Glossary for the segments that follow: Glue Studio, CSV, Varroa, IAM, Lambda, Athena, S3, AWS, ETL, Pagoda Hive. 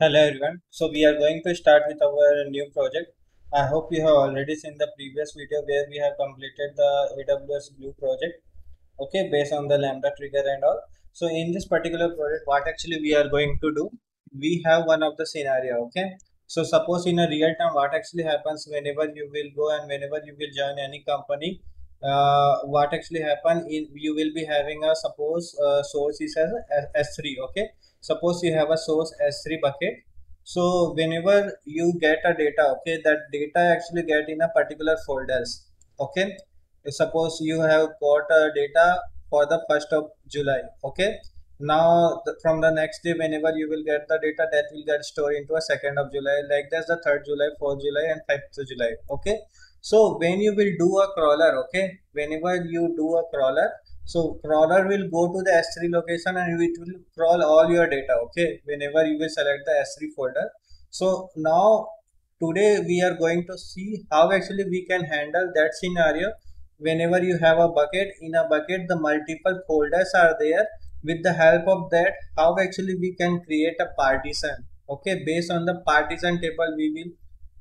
Hello everyone. So we are going to start with our new project. I hope you have already seen the previous video where we have completed the AWS Glue project. Okay, based on the Lambda trigger and all. So in this particular project, what actually we are going to do? We have one of the scenario. Okay. So suppose in a real time, what actually happens whenever you will go and whenever you will join any company, what actually happen is you will be having a source is as S3. Okay. Suppose you have a source S3 bucket. So whenever you get a data, okay, that data actually get in a particular folders. Okay, suppose you have got a data for the 1st of July. Okay, now from the next day, whenever you will get the data, that will get stored into a 2nd of July, like that's the 3rd July, 4th July and 5th July. Okay, so when you will do a crawler, okay, whenever you do a crawler, so crawler will go to the S3 location and it will crawl all your data, okay, whenever you will select the S3 folder. So now today we are going to see how actually we can handle that scenario. Whenever you have a bucket, in a bucket the multiple folders are there. With the help of that, how actually we can create a partition, okay, based on the partition table we will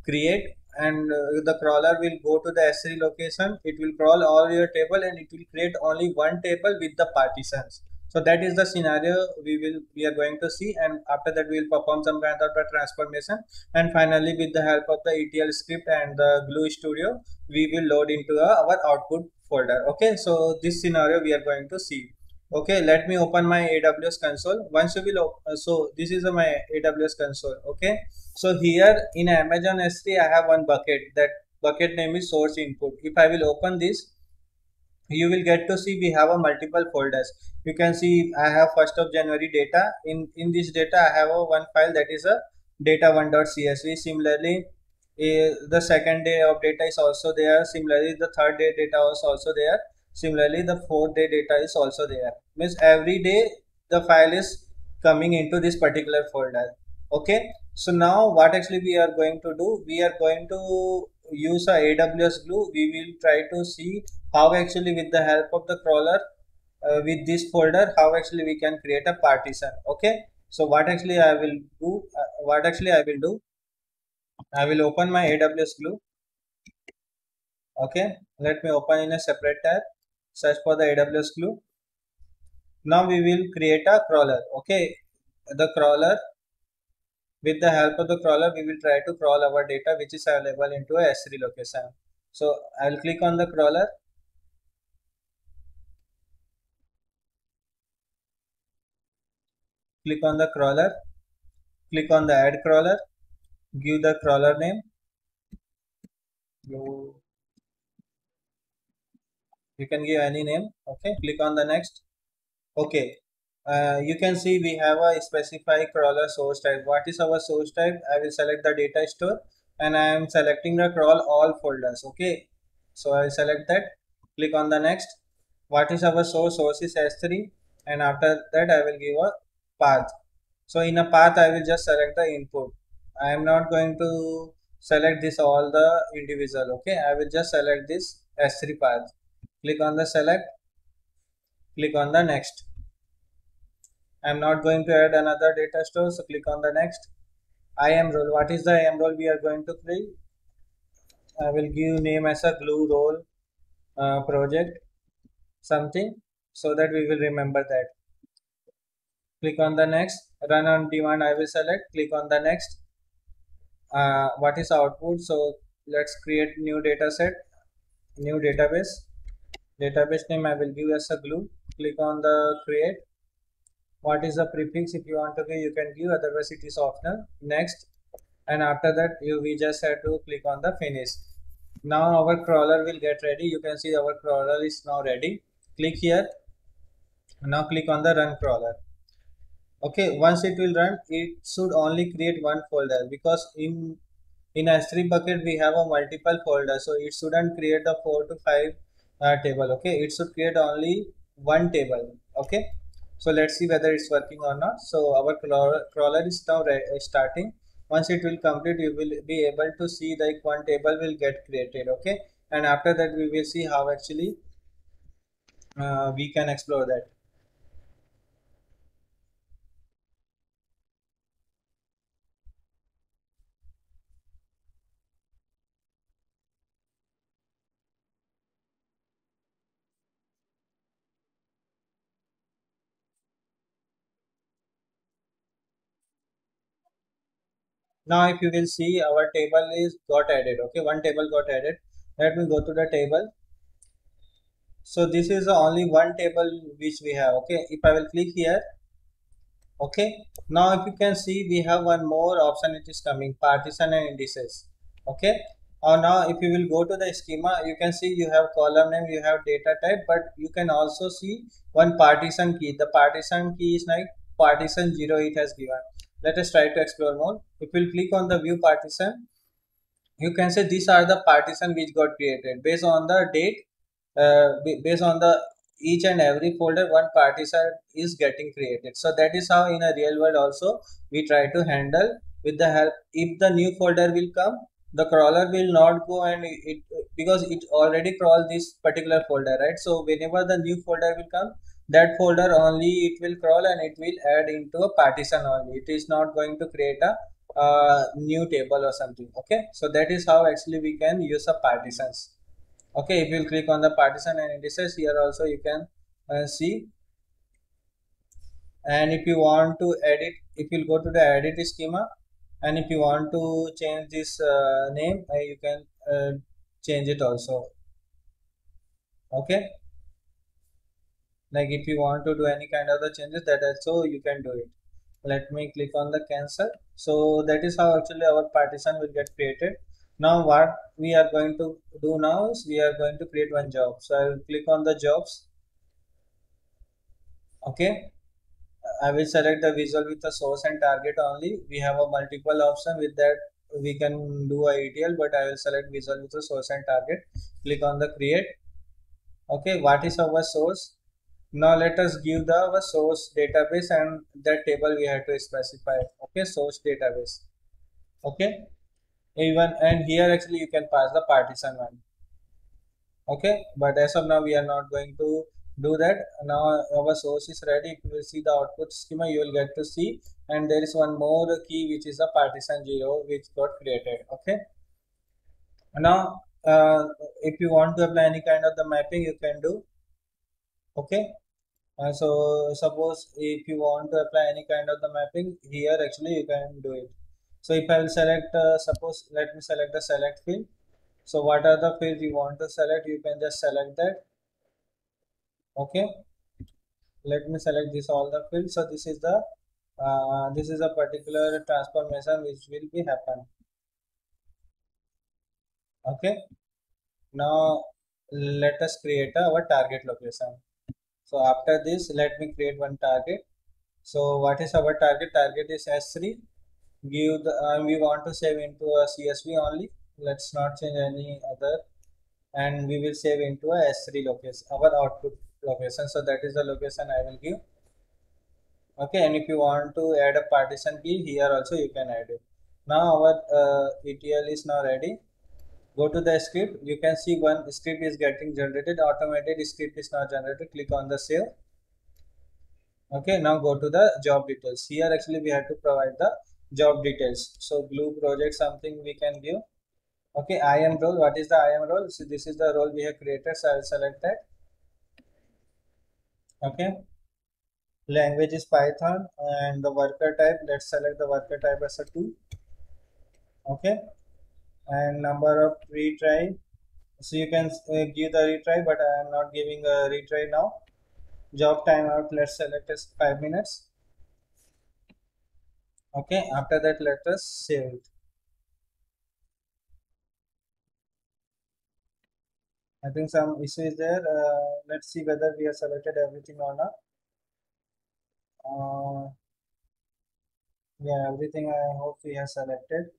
create. And the crawler will go to the S3 location, it will crawl all your table and it will create only one table with the partitions. So that is the scenario we are going to see, and after that we will perform some kind of a transformation, and finally with the help of the ETL script and the Glue Studio we will load into our output folder. Okay, so this scenario we are going to see. Okay, let me open my AWS console. Once you will open, so this is my AWS console. Okay, so here in Amazon S3 I have one bucket. That bucket name is source input. If I will open this, you will get to see we have a multiple folders. You can see I have 1st of January data. In this data I have one file that is a data1.csv. Similarly, the 2nd day of data is also there. Similarly, the 3rd day data was also there. Similarly, the 4th day data is also there. Means every day the file is coming into this particular folder. Okay. So now what actually we are going to do? We are going to use a AWS Glue. We will try to see how actually with the help of the crawler with this folder, how actually we can create a partition. Okay. So what actually I will do? I will open my AWS Glue. Okay. Let me open in a separate tab. Search for the AWS Glue. Now we will create a crawler. Okay, the crawler, with the help of the crawler we will try to crawl our data which is available into a S3 location. So I will click on the crawler. Click on the crawler. Click on the add crawler. Give the crawler name. You can give any name. Okay, click on the next. Okay, you can see we have a specify crawler source type. What is our source type? I will select the data store and I am selecting the crawl all folders. Okay, so I will select that. Click on the next. What is our source? Source is S3, and after that I will give a path. So in a path I will just select the input. I am not going to select this all the individual. Okay, I will just select this S3 path. Click on the select. Click on the next. I am not going to add another data store, so click on the next. IAM role. What is the IAM role we are going to create? I will give name as a glue role project something, so that we will remember that. Click on the next. Run on demand I will select. Click on the next. What is output? So let's create new data set, new database. Database name I will give as a glue. Click on the create. What is the prefix? If you want to give, you can give, otherwise it is optional. Next, and after that we just have to click on the finish. Now our crawler will get ready. You can see our crawler is now ready. Click here. Now click on the run crawler. Okay, once it will run, it should only create one folder, because in S3 bucket we have a multiple folder, so it shouldn't create the 4 to 5 table. Okay, it should create only one table. Okay, so let's see whether it's working or not. So our crawler is now starting. Once it will complete, you will be able to see like one table will get created. Okay, and after that we will see how actually we can explore that. Now if you can see, our table is got added. Okay, one table got added. Let me go to the table. So this is only one table which we have. Okay, if I will click here, okay, now if you can see, we have one more option which is coming, partition and indices. Okay, or now if you will go to the schema, you can see you have column name, you have data type, but you can also see one partition key. The partition key is like partition 0 it has given. Let us try to explore more. If you will click on the view partition, you can say these are the partition which got created based on the date. Based on the each and every folder, one partition is getting created. So that is how in a real world also we try to handle with the help. If the new folder will come, the crawler will not go and it, because it already crawled this particular folder, right? So whenever the new folder will come, that folder only it will crawl and it will add into a partition only. It is not going to create a new table or something. Okay, so that is how actually we can use the partitions. Okay, if you click on the partition and indices, here also you can see. And if you want to edit, if you go to the edit schema, and if you want to change this name, you can change it also. Okay, like if you want to do any kind of the changes, that also you can do it. Let me click on the cancel. So that is how actually our partition will get created. Now what we are going to do now is we are going to create one job. So I will click on the jobs. Okay, I will select the visual with the source and target only. We have a multiple option with that we can do a ETL, but I will select visual with the source and target. Click on the create. Okay, what is our source? Now let us give the our source database and that table we have to specify. Okay, source database. Okay. Even and here actually you can pass the partition one. Okay, but as of now we are not going to do that. Now our source is ready. If you will see the output schema, you will get to see, and there is one more key which is the partition 0 which got created. Okay, now if you want to apply any kind of the mapping, you can do. Okay, so suppose if you want to apply any kind of the mapping here, actually you can do it. So if I will select, suppose let me select the select field. So what are the fields you want to select? You can just select that. Okay. Let me select this all the fields. So this is the this is a particular transformation which will be happen. Okay. Now let us create our target location. So after this, let me create one target. So what is our target? Target is S3. Give the we want to save into a CSV only. Let's not change any other, and we will save into a S3 location, our output location. So that is the location I will give. Okay, and if you want to add a partition key here also, you can add it. Now our ETL is now ready. Go to the script. You can see one script is getting generated. Automated script is now generated. Click on the save. Okay, now go to the job details. Here actually we have to provide the job details. So Glue project something we can give. Okay, IAM role. What is the IAM role? So this is the role we have created. So I will select that. Okay, language is Python and the worker type. Let's select the worker type as a 2. Okay, and number of retry. So you can give the retry, but I am not giving a retry now. Job timeout. Let's select as 5 minutes. Okay, after that let us save it. I think some issue is there. Let's see whether we have selected everything or not. Yeah, everything I hope we have selected.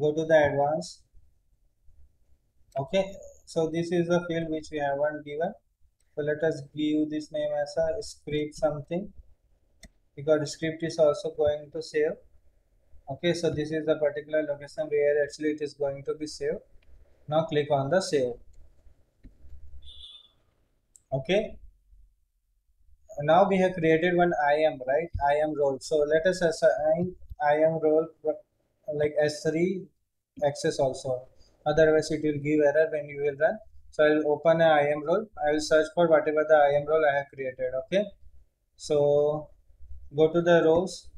Go to the advanced. Okay, so this is the field which we haven't given. So let us give this name as a script something, because script is also going to save. Okay, so this is the particular location where actually it is going to be saved. Now click on the save. Okay, now we have created one IAM, right? IAM role. So let us assign IAM role like S3 access also, otherwise it will give error when you will run. So I will open an IAM role. I will search for whatever the IAM role I have created. Okay, so go to the roles.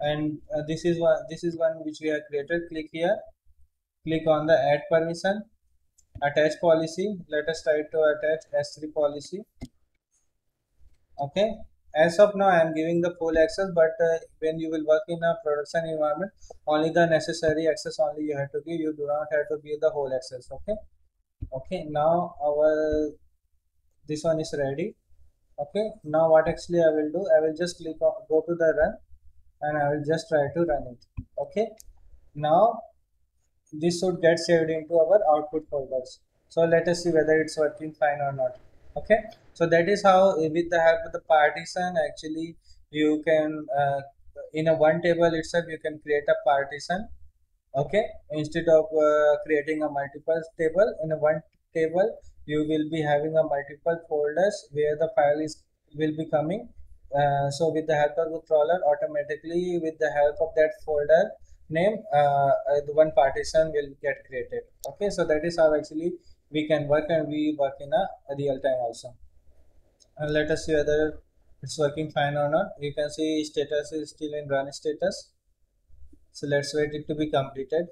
and this is one which we have created. Click here, click on the add permission, attach policy. Let us try to attach S3 policy. Okay, as of now I am giving the full access, but when you will work in a production environment, only the necessary access only you have to give. You do not have to give the whole access. Okay, now this one is ready. Okay, now what actually I will do, I will just click on, go to the run, and I will just try to run it. Okay, now this should get saved into our output folders. So let us see whether it's working fine or not. Okay, so that is how with the help of the partition actually you can in a one table itself you can create a partition. Okay, instead of creating a multiple table, in a one table you will be having a multiple folders where the file will be coming. So with the help of the crawler, automatically with the help of that folder name the one partition will get created. Okay, so that is how actually we can work, and we work in a real time also. And let us see whether it's working fine or not. You can see status is still in run status, so let's wait it to be completed.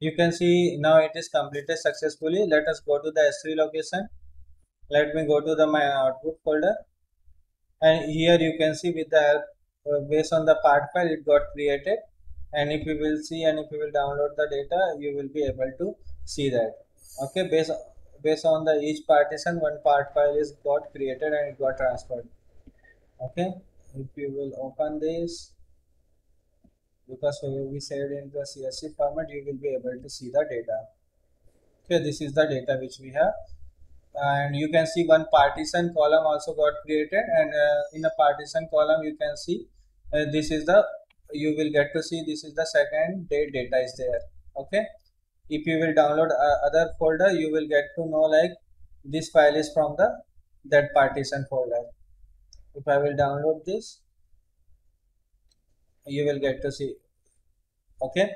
You can see now it is completed successfully. Let us go to the S3 location. Let me go to my output folder, and here you can see with the help based on the part file it got created, and if you will see and if you will download the data, you will be able to see that. Okay, based on the each partition one part file is got created and it got transferred. Okay, if you will open this, because we will be saved in the CSV format, you will be able to see the data. Okay, this is the data which we have, and you can see one partition column also got created, and in a partition column you can see you will get to see this is the second day data is there. Okay, if you will download other folder, you will get to know like this file is from that partition folder. If I will download this, you will get to see. Okay,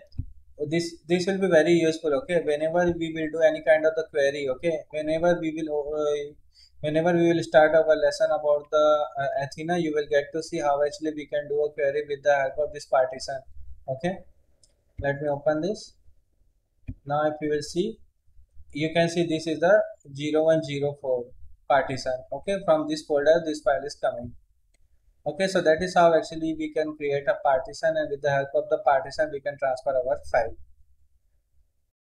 this will be very useful. Okay, whenever we will do any kind of the query, okay, whenever we will start our lesson about the Athena, you will get to see how actually we can do a query with the help of this partition. Okay, let me open this. Now if you will see, you can see this is the 0104 partition. Okay, from this folder this file is coming. Okay, so that is how actually we can create a partition, and with the help of the partition we can transfer our file.